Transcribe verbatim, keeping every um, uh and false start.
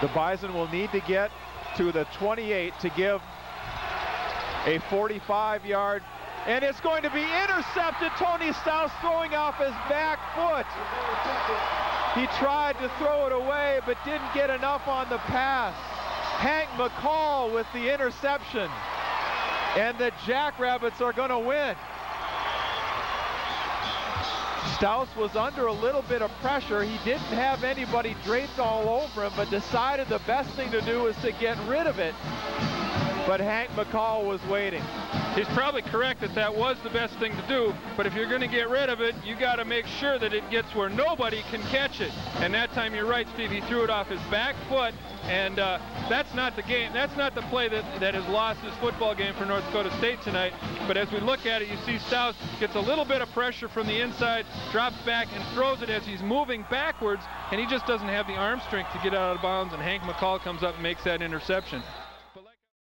The Bison will need to get to the twenty-eight to give a forty-five yard, and it's going to be intercepted. Tony Stauss throwing off his back foot. He tried to throw it away, but didn't get enough on the pass. Hank McCall with the interception, and the Jackrabbits are going to win. Stauss was under a little bit of pressure. He didn't have anybody draped all over him, but decided the best thing to do was to get rid of it. But Hank McCall was waiting. He's probably correct that that was the best thing to do, but if you're going to get rid of it, you got to make sure that it gets where nobody can catch it. And that time, you're right, Steve, he threw it off his back foot, and uh, that's not the game. That's not the play that, that has lost this football game for North Dakota State tonight. But as we look at it, you see Stauss gets a little bit of pressure from the inside, drops back, and throws it as he's moving backwards, and he just doesn't have the arm strength to get out of bounds, and Hank McCall comes up and makes that interception.